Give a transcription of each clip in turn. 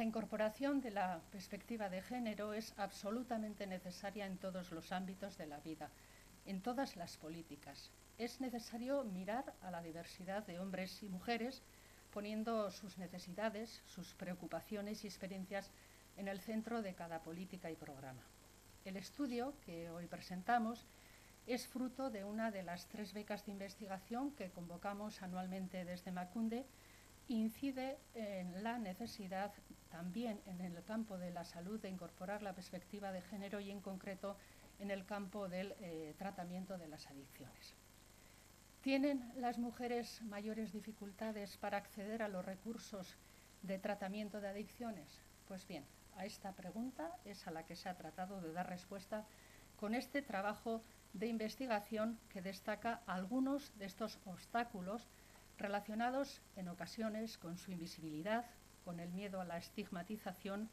La incorporación de la perspectiva de género es absolutamente necesaria en todos los ámbitos de la vida, en todas las políticas. Es necesario mirar a la diversidad de hombres y mujeres, poniendo sus necesidades, sus preocupaciones y experiencias en el centro de cada política y programa. El estudio que hoy presentamos es fruto de una de las 3 becas de investigación que convocamos anualmente desde Emakunde. Incide en la necesidad también en el campo de la salud de incorporar la perspectiva de género y en concreto en el campo del tratamiento de las adicciones. ¿Tienen las mujeres mayores dificultades para acceder a los recursos de tratamiento de adicciones? Pues bien, a esta pregunta es a la que se ha tratado de dar respuesta con este trabajo de investigación que destaca algunos de estos obstáculos relacionados en ocasiones con su invisibilidad, con el miedo a la estigmatización,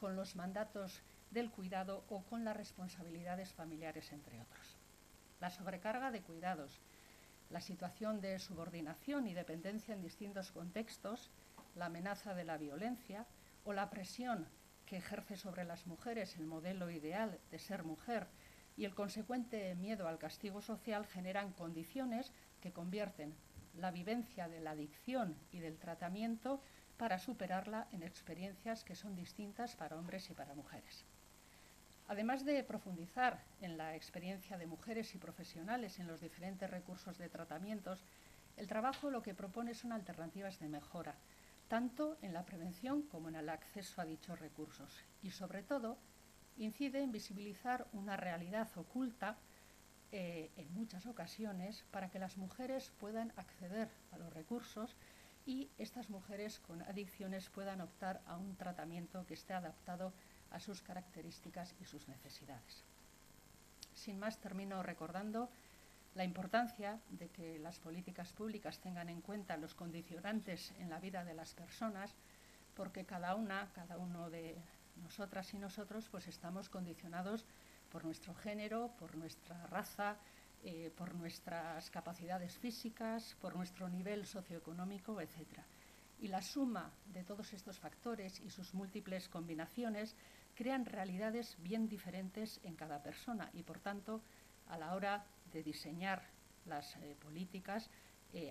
con los mandatos del cuidado o con las responsabilidades familiares, entre otros. La sobrecarga de cuidados, la situación de subordinación y dependencia en distintos contextos, la amenaza de la violencia o la presión que ejerce sobre las mujeres el modelo ideal de ser mujer y el consecuente miedo al castigo social generan condiciones que convierten la vivencia de la adicción y del tratamiento para superarla en experiencias que son distintas para hombres y para mujeres. Además de profundizar en la experiencia de mujeres y profesionales en los diferentes recursos de tratamientos, el trabajo lo que propone son alternativas de mejora, tanto en la prevención como en el acceso a dichos recursos y, sobre todo, incide en visibilizar una realidad oculta en muchas ocasiones para que las mujeres puedan acceder a los recursos y estas mujeres con adicciones puedan optar a un tratamiento que esté adaptado a sus características y sus necesidades. Sin más, termino recordando la importancia de que las políticas públicas tengan en cuenta los condicionantes en la vida de las personas, porque cada uno de nosotras y nosotros, pues estamos condicionados por nuestro género, por nuestra raza, por nuestras capacidades físicas, por nuestro nivel socioeconómico, etc. Y la suma de todos estos factores y sus múltiples combinaciones crean realidades bien diferentes en cada persona y, por tanto, a la hora de diseñar las políticas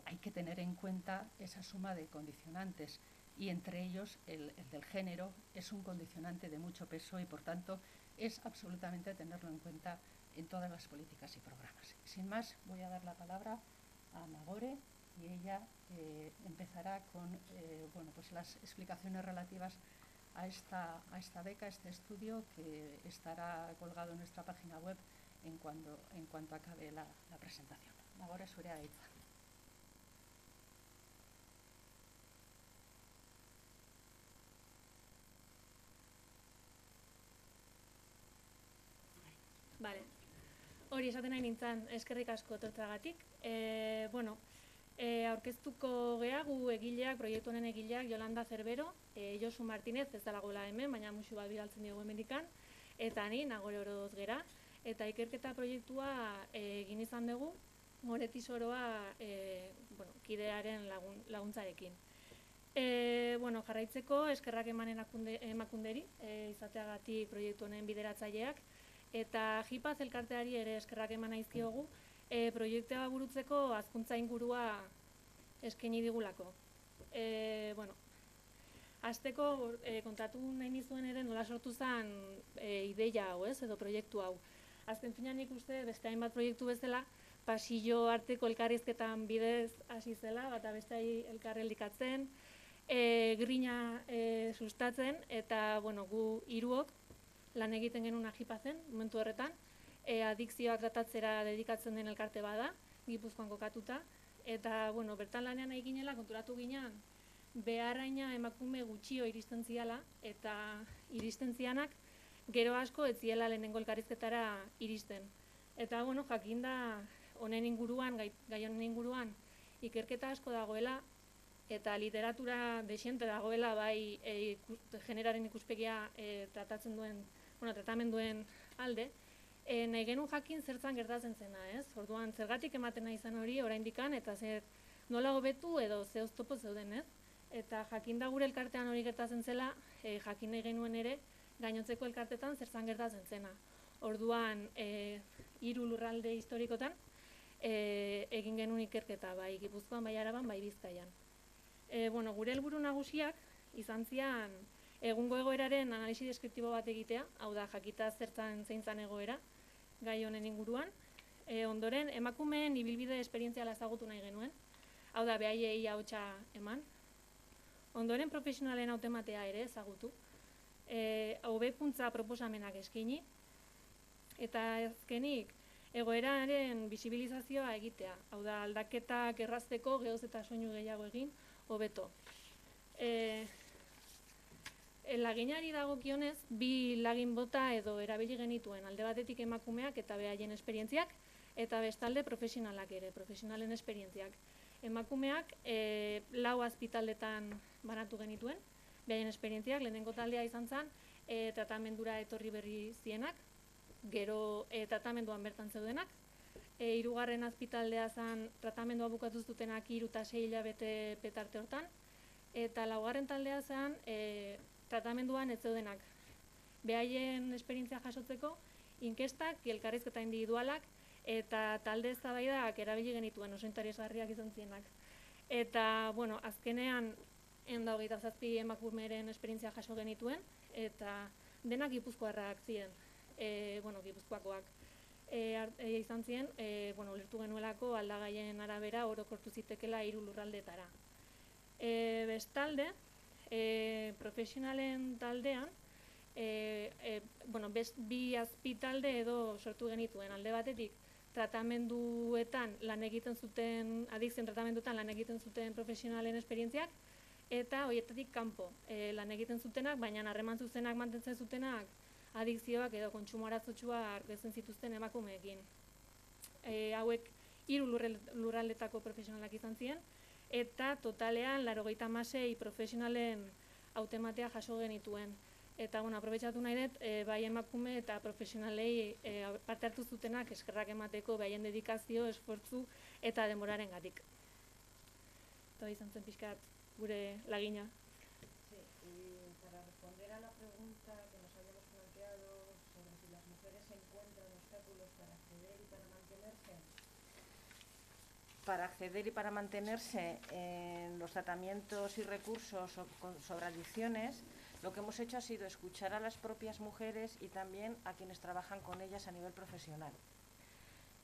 hay que tener en cuenta esa suma de condicionantes y, entre ellos, el del género es un condicionante de mucho peso y, por tanto, es absolutamente tenerlo en cuenta en todas las políticas y programas. Sin más, voy a dar la palabra a Nagore y ella empezará con las explicaciones relativas a esta beca, este estudio que estará colgado en nuestra página web en cuanto acabe la presentación. Nagore, zurea da hitza. Bale, hori esaten nahi nintzen eskerrik asko tortzagatik. Aurkeztuko gea gu egileak, proiektu honen egileak, Jolanda Zerbero, Josu Martinez ez dalagoela hemen, baina musu bat bidaltzen diogu hemendikan, eta ni, Nagore Oroz gera, eta ikerketa proiektua egin izan dugu, Nagore Tesoroa kidearen laguntzarekin. Jarraitzeko eskerrak eman Emakunderi, izateagatik proiektu honen bideratzaileak, eta JIPAZ elkarteari ere eskerrak eman aizkiogu proiektua burutzeko hazkuntza ingurua eskaini digulako. Hasteko kontatu nahi nizuen ere nola sortu zen ideia hau edo proiektu hau. Azken finean nik uste beste hainbat proiektu bezala, pasillo arteko elkarrizketan bidez hasi zela, bata besteari elkarrelikatzen, grina sustatzen eta gu hiruok lan egiten genuen JIPAZ-en, momentu horretan, adikzioak tratatzera dedikatzen den elkarte bada, Gipuzkoan kokatuta, eta bertan lanean eginela konturatu ginean, beharraina emakume gutxio iristen ziala, eta iristen zianak gero asko etziela lehenengo elkarrizketara iristen. Eta jakinda gai honen inguruan ikerketa asko dagoela, eta literatura desiente dagoela bai generaren ikuspegia tratatzen duen, tratamenduen alde, nahi genuen jakin zertzan gertatzen zena, ez? Orduan, zergatik ematen nahi izan hori oraindik eta zer nola hobetu edo ze oztopo zeuden, ez? Eta jakinda gure elkartean hori gertatzen zela, jakin nahi genuen ere, gainontzeko elkartetan zertan gertatzen zena. Orduan, hiru lurralde historikotan egin genuen ikerketa, bai Gipuzkoan, bai Araban, bai Bizkaian. Bueno, gure helburu nagusiak izan zian egungo egoeraren analisi deskriptibo bat egitea, hau da jakita zertan zeintzan egoera, gai honen inguruan. Ondoren, emakumeen ibilbide esperientziala ezagutu nahi genuen, hau da behaiei ahotsa eman. Ondoren profesionalen hautematea ere ezagutu, hobekuntza proposamenak eskaini, eta azkenik egoeraren bisibilizazioa egitea, hau da aldaketak errazteko geoz eta soinu gehiago egin, hobeto. Laginari dagokionez, bi lagin bota edo erabili genituen, alde batetik emakumeak eta beraien esperientziak, eta bestalde profesionalak ere, profesionalen esperientziak. Emakumeak 4 azpitaldetan banatu genituen, beraien esperientziak, lehenengo taldea izan zen, tratamendura etorri berri zienak, gero tratamenduan bertan zeudenak, 3. azpitaldea zen tratamendua bukatuz dutenak 3 eta 6 hilabete petarte hortan, eta 4. taldea zen tratamenduan ez zeudenak. Beraien esperientzia jasotzeko, inkestak, elkarrizketa individualak, eta talde eztabaidak erabili genituen, oso interesgarriak izan zienak. Eta, bueno, azkenean, 127 emakumeren esperientzia jaso genituen, eta denak Gipuzkoarrak ziren, bueno, Gipuzkoakoak izan ziren, bueno, ulertu genuelako aldagaien arabera orokortu zitekela 3 lurraldetara. Bestalde, profesionalen taldean, bueno, best 2 azpitalde edo sortu genituen, alde batetik tratamenduetan lan egiten zuten, adikzioen tratamenduetan lan egiten zuten profesionalen esperientziak, eta horietatik kanpo lan egiten zutenak, baina harreman zuzenak mantentzen zutenak adikzioak edo kontsumo arazotsuak hartzen zituzten emakumeekin. Hauek 3 lurraldetako profesionalak izan ziren, eta totalean 96 profesionalen hautematea jaso genituen. Eta, bueno, aprobetxatu nahi dut, bai emakume eta profesionalei parte hartu zutenak eskerrak emateko baien dedikazio, esfortzu eta denboraren gatik. Eta izan zen pixkat gure lagina. Para responder a la pregunta que nos habíamos planteado sobre si las mujeres encuentran obstáculos para acceder y para mantenerse. Para acceder y para mantenerse en los tratamientos y recursos sobre adicciones, lo que hemos hecho ha sido escuchar a las propias mujeres y también a quienes trabajan con ellas a nivel profesional.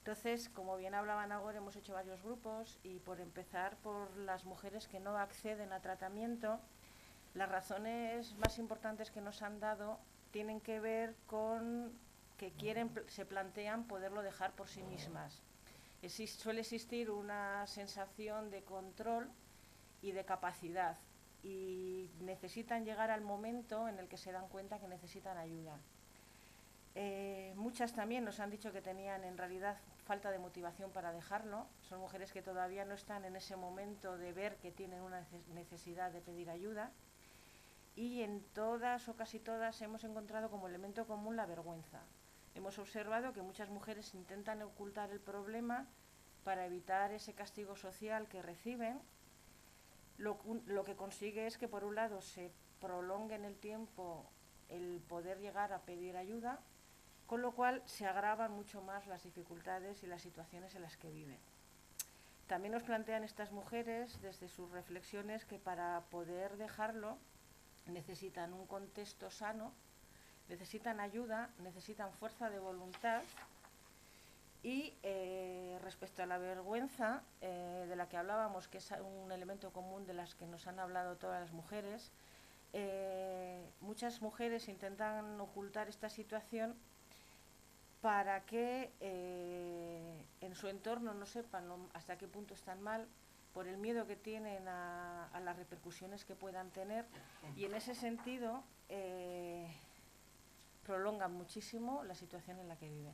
Entonces, como bien hablaba Nagore, hemos hecho varios grupos y por empezar por las mujeres que no acceden a tratamiento, las razones más importantes que nos han dado tienen que ver con que quieren, se plantean poderlo dejar por sí mismas. Suele existir una sensación de control y de capacidad y necesitan llegar al momento en el que se dan cuenta que necesitan ayuda. Muchas también nos han dicho que tenían en realidad falta de motivación para dejarlo. Son mujeres que todavía no están en ese momento de ver que tienen una necesidad de pedir ayuda. Y en todas o casi todas hemos encontrado como elemento común la vergüenza. Hemos observado que muchas mujeres intentan ocultar el problema para evitar ese castigo social que reciben. Lo que consigue es que, por un lado, se prolongue en el tiempo el poder llegar a pedir ayuda, con lo cual se agravan mucho más las dificultades y las situaciones en las que viven. También nos plantean estas mujeres, desde sus reflexiones, que para poder dejarlo necesitan un contexto sano, necesitan ayuda, necesitan fuerza de voluntad y respecto a la vergüenza de la que hablábamos, que es un elemento común de las que nos han hablado todas las mujeres, muchas mujeres intentan ocultar esta situación para que en su entorno no sepan hasta qué punto están mal, por el miedo que tienen a las repercusiones que puedan tener y en ese sentido prolongan muchísimo la situación en la que viven.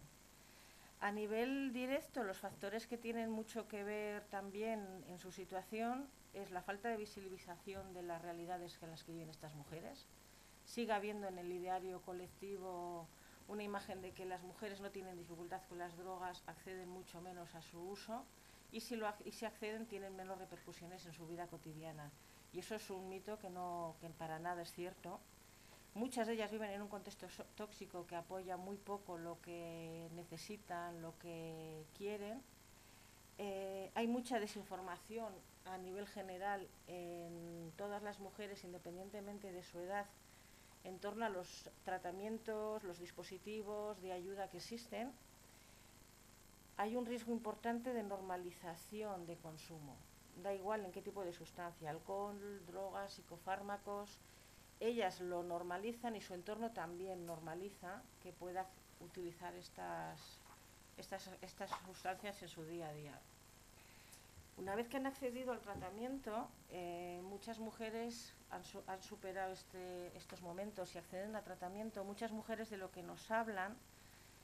A nivel directo, los factores que tienen mucho que ver también en su situación es la falta de visibilización de las realidades en las que viven estas mujeres. Sigue habiendo en el ideario colectivo una imagen de que las mujeres no tienen dificultad con las drogas, acceden mucho menos a su uso y si acceden tienen menos repercusiones en su vida cotidiana. y eso es un mito que para nada es cierto. Muchas de ellas viven en un contexto tóxico que apoya muy poco lo que necesitan, lo que quieren. Hay mucha desinformación a nivel general en todas las mujeres, independientemente de su edad, en torno a los tratamientos, los dispositivos de ayuda que existen. Hay un riesgo importante de normalización de consumo, da igual en qué tipo de sustancia, alcohol, drogas, psicofármacos. Ellas lo normalizan y su entorno también normaliza que pueda utilizar estas sustancias en su día a día. Una vez que han accedido al tratamiento, muchas mujeres han superado estos momentos y acceden a tratamiento. Muchas mujeres de lo que nos hablan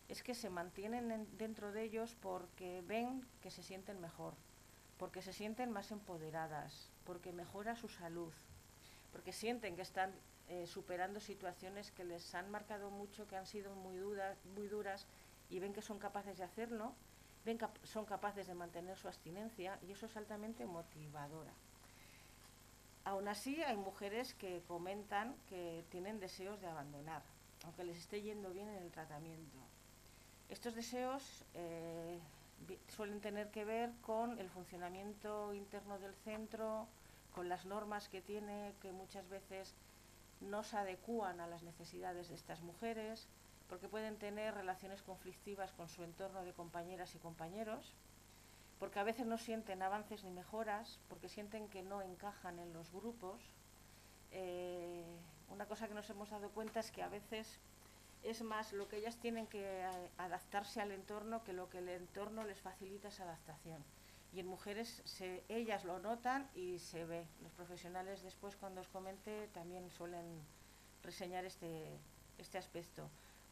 es que se mantienen dentro de ellos porque ven que se sienten mejor, porque se sienten más empoderadas, porque mejora su salud, porque sienten que están superando situaciones que les han marcado mucho, que han sido muy duras, y ven que son capaces de hacerlo, ven que son capaces de mantener su abstinencia, y eso es altamente motivadora. Aún así, hay mujeres que comentan que tienen deseos de abandonar, aunque les esté yendo bien en el tratamiento. Estos deseos suelen tener que ver con el funcionamiento interno del centro, con las normas que tiene, que muchas veces no se adecúan a las necesidades de estas mujeres, porque pueden tener relaciones conflictivas con su entorno de compañeras y compañeros, porque a veces no sienten avances ni mejoras, porque sienten que no encajan en los grupos. Una cosa que nos hemos dado cuenta es que a veces es más lo que ellas tienen que adaptarse al entorno que lo que el entorno les facilita esa adaptación. Y en mujeres ellas lo notan y se ve. Los profesionales después, cuando os comente, también suelen reseñar este aspecto.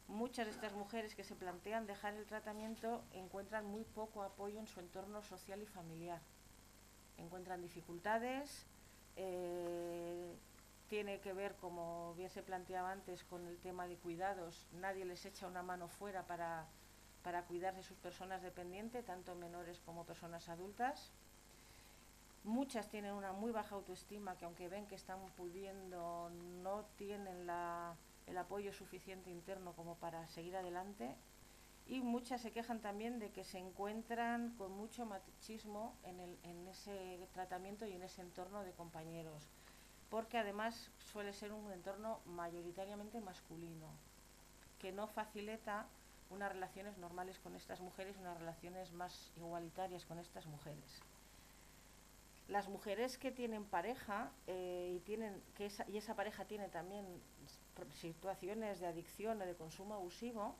Muchas de estas mujeres que se plantean dejar el tratamiento encuentran muy poco apoyo en su entorno social y familiar. Encuentran dificultades, tiene que ver, como bien se planteaba antes, con el tema de cuidados. Nadie les echa una mano fuera para cuidar de sus personas dependientes, tanto menores como personas adultas. Muchas tienen una muy baja autoestima, que aunque ven que están pudiendo, no tienen el apoyo suficiente interno como para seguir adelante, y muchas se quejan también de que se encuentran con mucho machismo en ese tratamiento y en ese entorno de compañeros, porque además suele ser un entorno mayoritariamente masculino, que no facilita unas relaciones normales con estas mujeres, unas relaciones más igualitarias con estas mujeres. Las mujeres que tienen pareja y esa pareja tiene también situaciones de adicción o de consumo abusivo,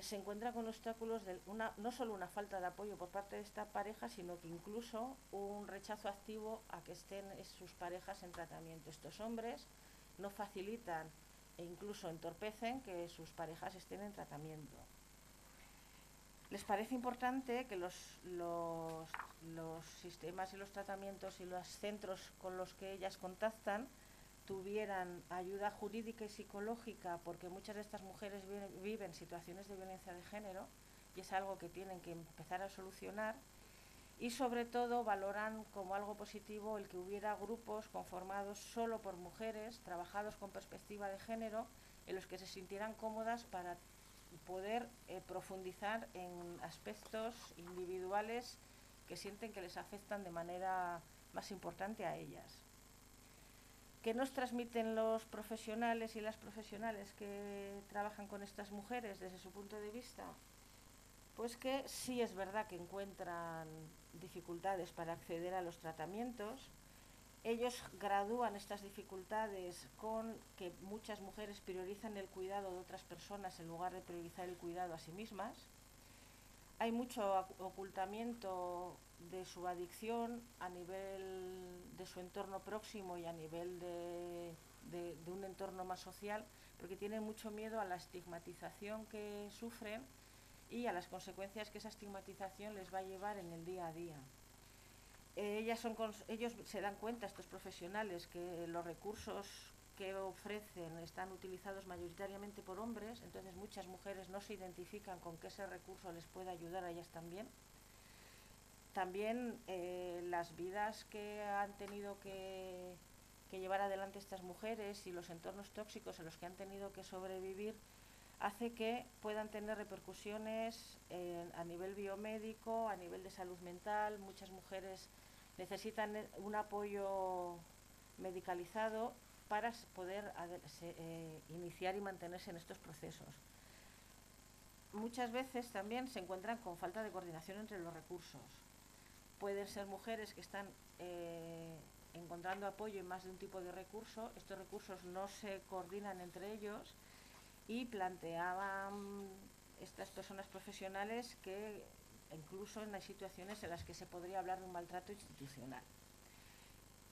se encuentran con obstáculos de no solo una falta de apoyo por parte de esta pareja, sino que incluso un rechazo activo a que estén sus parejas en tratamiento. Estos hombres no facilitan e incluso entorpecen que sus parejas estén en tratamiento. Les parece importante que los sistemas y los tratamientos y los centros con los que ellas contactan tuvieran ayuda jurídica y psicológica, porque muchas de estas mujeres viven situaciones de violencia de género y es algo que tienen que empezar a solucionar. Y sobre todo valoran como algo positivo el que hubiera grupos conformados solo por mujeres, trabajados con perspectiva de género, en los que se sintieran cómodas para poder profundizar en aspectos individuales que sienten que les afectan de manera más importante a ellas. ¿Qué nos transmiten los profesionales y las profesionales que trabajan con estas mujeres desde su punto de vista? Pues que sí es verdad que encuentran dificultades para acceder a los tratamientos. Ellos gradúan estas dificultades con que muchas mujeres priorizan el cuidado de otras personas en lugar de priorizar el cuidado a sí mismas. Hay mucho ocultamiento de su adicción a nivel de su entorno próximo y a nivel de un entorno más social, porque tienen mucho miedo a la estigmatización que sufren y a las consecuencias que esa estigmatización les va a llevar en el día a día. Ellos se dan cuenta, estos profesionales, que los recursos que ofrecen están utilizados mayoritariamente por hombres, entonces muchas mujeres no se identifican con que ese recurso les pueda ayudar a ellas también. También las vidas que han tenido que llevar adelante estas mujeres y los entornos tóxicos en los que han tenido que sobrevivir hace que puedan tener repercusiones a nivel biomédico, a nivel de salud mental. Muchas mujeres necesitan un apoyo medicalizado para poder iniciar y mantenerse en estos procesos. Muchas veces también se encuentran con falta de coordinación entre los recursos. Pueden ser mujeres que están encontrando apoyo en más de un tipo de recurso. Estos recursos no se coordinan entre ellos y planteaban estas personas profesionales que incluso en las situaciones en las que se podría hablar de un maltrato institucional.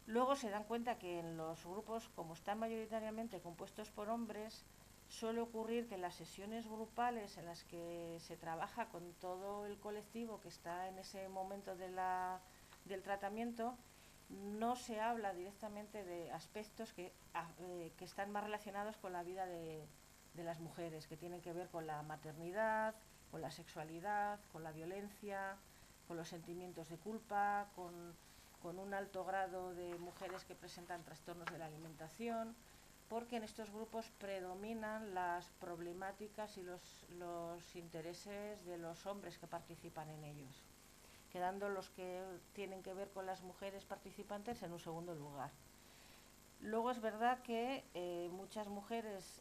Luego se dan cuenta que en los grupos, como están mayoritariamente compuestos por hombres, suele ocurrir que en las sesiones grupales en las que se trabaja con todo el colectivo que está en ese momento de del tratamiento, no se habla directamente de aspectos que están más relacionados con la vida de las mujeres, que tienen que ver con la maternidad, con la sexualidad, con la violencia, con los sentimientos de culpa, con un alto grado de mujeres que presentan trastornos de la alimentación, porque en estos grupos predominan las problemáticas y los intereses de los hombres que participan en ellos, quedando los que tienen que ver con las mujeres participantes en un segundo lugar. Luego es verdad que muchas mujeres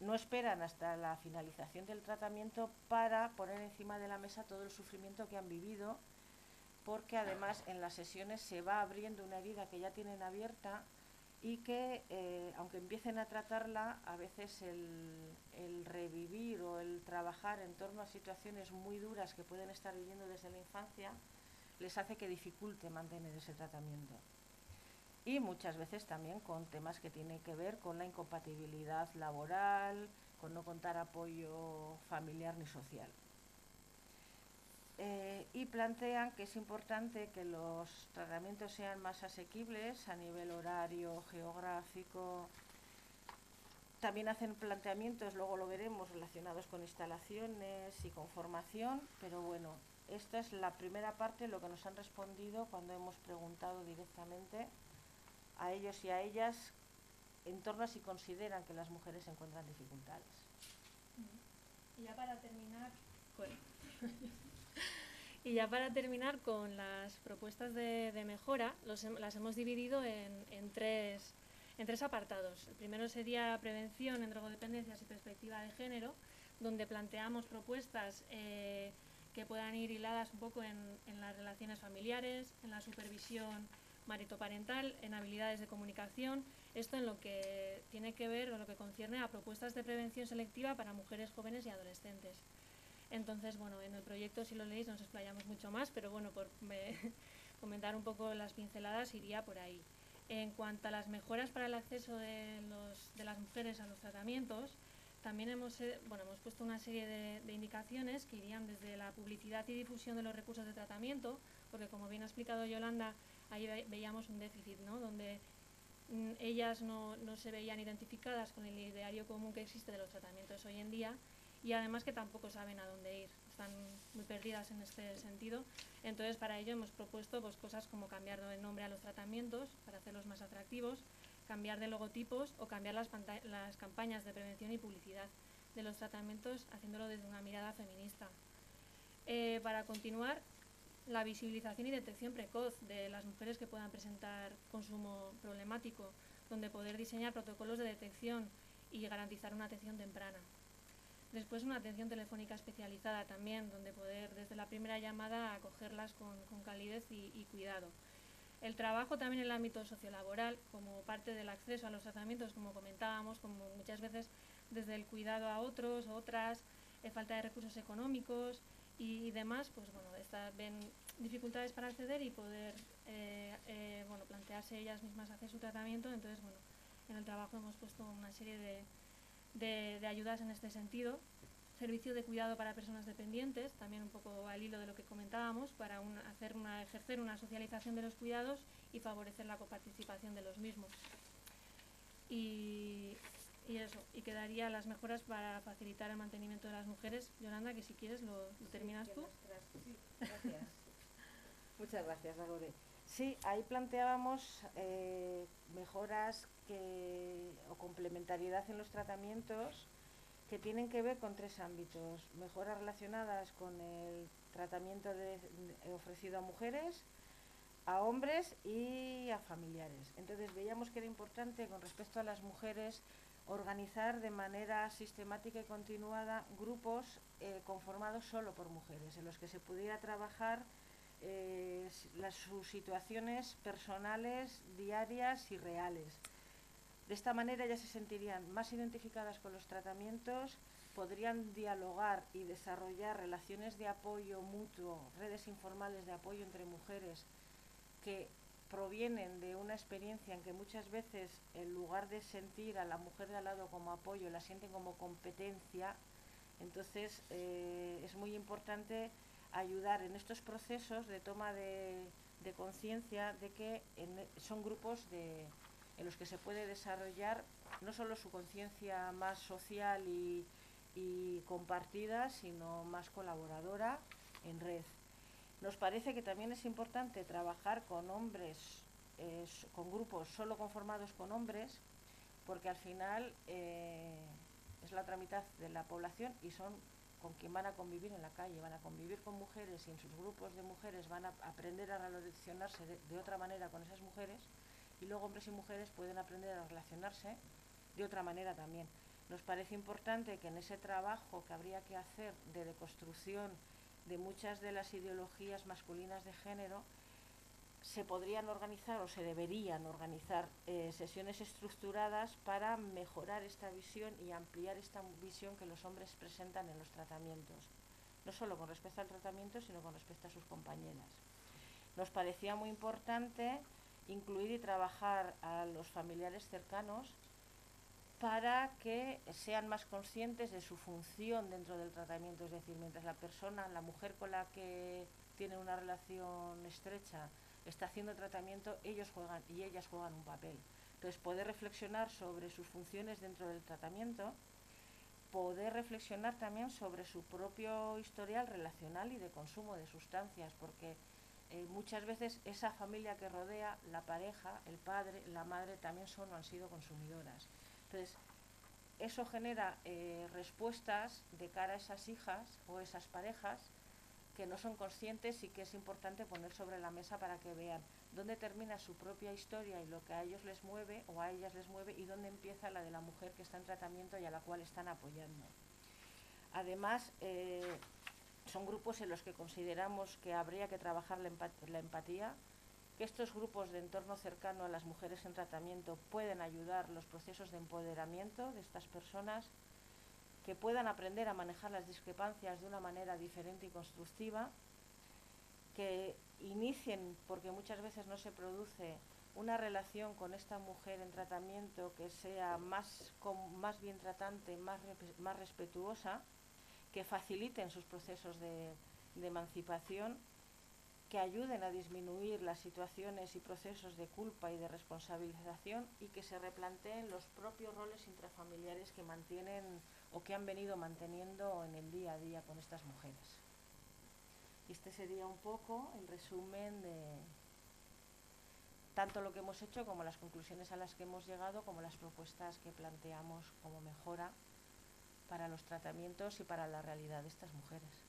no esperan hasta la finalización del tratamiento para poner encima de la mesa todo el sufrimiento que han vivido, porque además en las sesiones se va abriendo una herida que ya tienen abierta y que, aunque empiecen a tratarla, a veces el revivir o el trabajar en torno a situaciones muy duras que pueden estar viviendo desde la infancia les hace que dificulte mantener ese tratamiento. Y muchas veces también con temas que tienen que ver con la incompatibilidad laboral, con no contar apoyo familiar ni social. Y plantean que es importante que los tratamientos sean más asequibles a nivel horario, geográfico. También hacen planteamientos, luego lo veremos, relacionados con instalaciones y con formación, pero bueno, esta es la primera parte, lo que nos han respondido cuando hemos preguntado directamente a ellos y a ellas en torno a si consideran que las mujeres encuentran dificultades. Y ya para terminar, bueno. Y ya para terminar con las propuestas de mejora, las hemos dividido en tres apartados. El primero sería prevención en drogodependencias y perspectiva de género, donde planteamos propuestas que puedan ir hiladas un poco en las relaciones familiares, en la supervisión maritoparental, en habilidades de comunicación. Esto en lo que tiene que ver o lo que concierne a propuestas de prevención selectiva para mujeres jóvenes y adolescentes. Entonces, bueno, en el proyecto, si lo leéis, nos explayamos mucho más, pero bueno, por comentar un poco las pinceladas iría por ahí. En cuanto a las mejoras para el acceso de las mujeres a los tratamientos, también hemos puesto una serie de indicaciones que irían desde la publicidad y difusión de los recursos de tratamiento, porque como bien ha explicado Yolanda, ahí veíamos un déficit, ¿no?, donde ellas no se veían identificadas con el ideario común que existe de los tratamientos hoy en día, y además que tampoco saben a dónde ir, están muy perdidas en este sentido. Entonces, para ello hemos propuesto cosas como cambiar el nombre a los tratamientos para hacerlos más atractivos, cambiar de logotipos o cambiar las campañas de prevención y publicidad de los tratamientos, haciéndolo desde una mirada feminista. Para continuar, la visibilización y detección precoz de las mujeres que puedan presentar consumo problemático, donde poder diseñar protocolos de detección y garantizar una atención temprana. Después una atención telefónica especializada también, donde poder desde la primera llamada acogerlas con calidez y cuidado. El trabajo también en el ámbito sociolaboral, como parte del acceso a los tratamientos, como comentábamos, como muchas veces desde el cuidado a otros, otras, falta de recursos económicos y demás, ven dificultades para acceder y poder plantearse ellas mismas hacer su tratamiento. Entonces, en el trabajo hemos puesto una serie de ayudas en este sentido. Servicio de cuidado para personas dependientes, también un poco al hilo de lo que comentábamos, para ejercer una socialización de los cuidados y favorecer la coparticipación de los mismos. Y eso, y quedaría las mejoras para facilitar el mantenimiento de las mujeres. Yolanda, que si quieres lo terminas tú. Sí, gracias. Muchas gracias, Nagore. Sí, ahí planteábamos mejoras o complementariedad en los tratamientos que tienen que ver con tres ámbitos. Mejoras relacionadas con el tratamiento ofrecido a mujeres, a hombres y a familiares. Entonces veíamos que era importante con respecto a las mujeres organizar de manera sistemática y continuada grupos conformados solo por mujeres, en los que se pudiera trabajar sus situaciones personales, diarias y reales. De esta manera ya se sentirían más identificadas con los tratamientos, podrían dialogar y desarrollar relaciones de apoyo mutuo, redes informales de apoyo entre mujeres que provienen de una experiencia en que muchas veces, en lugar de sentir a la mujer de al lado como apoyo, la sienten como competencia. Entonces es muy importante ayudar en estos procesos de toma de conciencia de que son grupos en los que se puede desarrollar no solo su conciencia más social y compartida, sino más colaboradora en red. Nos parece que también es importante trabajar con hombres, con grupos solo conformados con hombres, porque al final es la otra mitad de la población y son con quien van a convivir en la calle, van a convivir con mujeres y en sus grupos de mujeres van a aprender a relacionarse de otra manera con esas mujeres, y luego hombres y mujeres pueden aprender a relacionarse de otra manera también. Nos parece importante que en ese trabajo que habría que hacer de deconstrucción de muchas de las ideologías masculinas de género, se podrían organizar o se deberían organizar sesiones estructuradas para mejorar esta visión y ampliar esta visión que los hombres presentan en los tratamientos, no solo con respecto al tratamiento, sino con respecto a sus compañeras. Nos parecía muy importante incluir y trabajar a los familiares cercanos para que sean más conscientes de su función dentro del tratamiento, es decir, mientras la mujer con la que tiene una relación estrecha está haciendo tratamiento, ellos juegan y ellas juegan un papel. Entonces, poder reflexionar sobre sus funciones dentro del tratamiento, poder reflexionar también sobre su propio historial relacional y de consumo de sustancias, porque muchas veces esa familia que rodea, la pareja, el padre, la madre, también son o han sido consumidoras. Entonces, eso genera respuestas de cara a esas hijas o esas parejas que no son conscientes y que es importante poner sobre la mesa para que vean dónde termina su propia historia y lo que a ellos les mueve o a ellas les mueve y dónde empieza la de la mujer que está en tratamiento y a la cual están apoyando. Además, son grupos en los que consideramos que habría que trabajar la empatía, que estos grupos de entorno cercano a las mujeres en tratamiento pueden ayudar los procesos de empoderamiento de estas personas, que puedan aprender a manejar las discrepancias de una manera diferente y constructiva, que inicien, porque muchas veces no se produce, una relación con esta mujer en tratamiento que sea más bien tratante, más respetuosa, que faciliten sus procesos de emancipación, que ayuden a disminuir las situaciones y procesos de culpa y de responsabilización y que se replanteen los propios roles intrafamiliares que mantienen o que han venido manteniendo en el día a día con estas mujeres. Y este sería un poco el resumen de tanto lo que hemos hecho como las conclusiones a las que hemos llegado, como las propuestas que planteamos como mejora para los tratamientos y para la realidad de estas mujeres.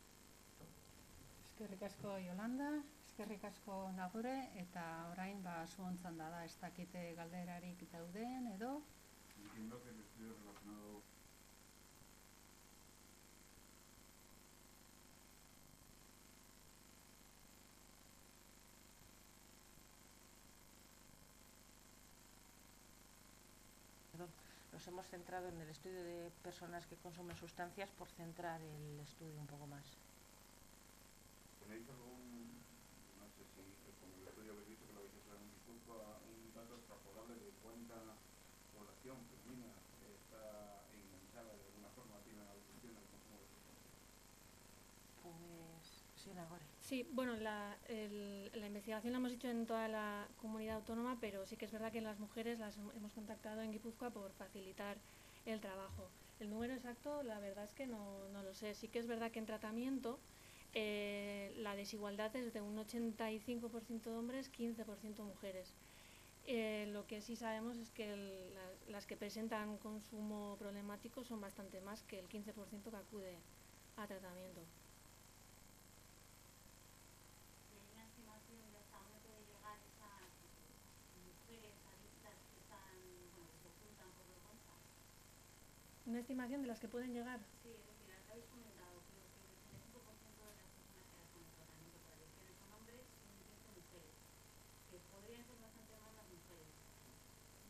Eskerrik asko Yolanda, eskerrik asko Nagore, eta orain zuontzan da, ez dakite galderarik dauden edo? Entiendo que el estudio relacionado... Perdón, nos hemos centrado en el estudio de personas que consumen sustancias por centrar el estudio un poco más. ¿Tenéis algún, no sé si como el estudio habéis visto que lo habéis hecho en disculpa, un dato extrapolable de cuánta población femenina está enganchada de alguna forma, tiene la adicción al consumo de sustancias? Pues sí, Nagore. Sí, bueno, la investigación la hemos hecho en toda la comunidad autónoma, pero sí que es verdad que las mujeres las hemos contactado en Guipúzcoa por facilitar el trabajo. El número exacto, la verdad es que no lo sé. Sí que es verdad que en tratamiento la desigualdad es de un 85% de hombres, 15% mujeres. Lo que sí sabemos es que las que presentan consumo problemático son bastante más que el 15% que acude a tratamiento. ¿Una estimación de las que pueden llegar? Sí, es decir, habéis comentado que el 75% de las personas que hacen el tratamiento para adicciones son hombres y un 15% mujeres, que podrían ser bastante más las mujeres.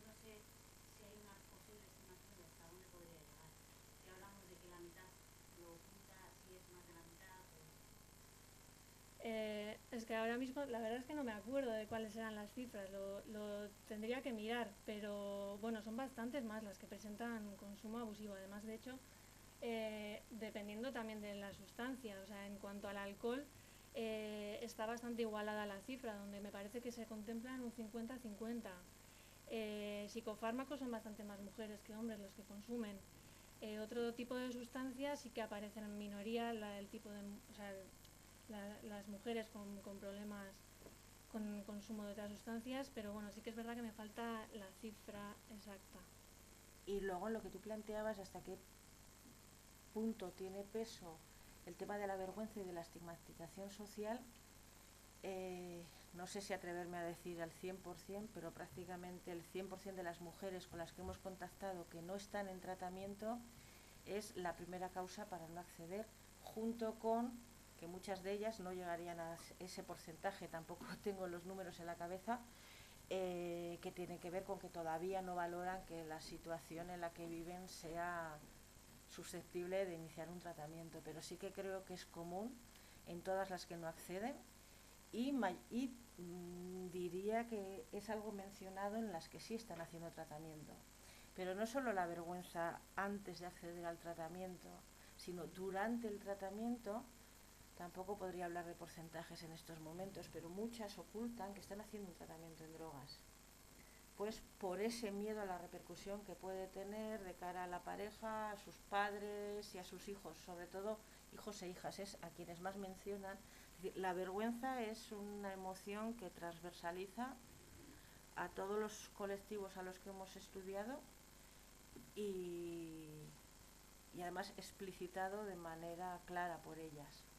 No sé si hay una posible estimación de hasta dónde podría llegar. Si hablamos de que la mitad lo oculta, si es más de la mitad. Es que ahora mismo la verdad es que no me acuerdo de cuáles eran las cifras, lo tendría que mirar, pero bueno, son bastantes más las que presentan consumo abusivo. Además, de hecho, dependiendo también de la sustancia, o sea, en cuanto al alcohol está bastante igualada la cifra, donde me parece que se contemplan un 50-50. Psicofármacos son bastante más mujeres que hombres los que consumen. Otro tipo de sustancias sí que aparecen en minoría, las mujeres con problemas con consumo de otras sustancias, pero bueno, sí que es verdad que me falta la cifra exacta. Y luego lo que tú planteabas, hasta qué punto tiene peso el tema de la vergüenza y de la estigmatización social, no sé si atreverme a decir al 100%, pero prácticamente el 100% de las mujeres con las que hemos contactado que no están en tratamiento es la primera causa para no acceder, junto con que muchas de ellas no llegarían a ese porcentaje, tampoco tengo los números en la cabeza, que tienen que ver con que todavía no valoran que la situación en la que viven sea susceptible de iniciar un tratamiento, pero sí que creo que es común en todas las que no acceden y diría que es algo mencionado en las que sí están haciendo tratamiento. Pero no solo la vergüenza antes de acceder al tratamiento, sino durante el tratamiento. Tampoco podría hablar de porcentajes en estos momentos, pero muchas ocultan que están haciendo un tratamiento en drogas. Pues por ese miedo a la repercusión que puede tener de cara a la pareja, a sus padres y a sus hijos, sobre todo hijos e hijas, es a quienes más mencionan. La vergüenza es una emoción que transversaliza a todos los colectivos a los que hemos estudiado y además explicitado de manera clara por ellas.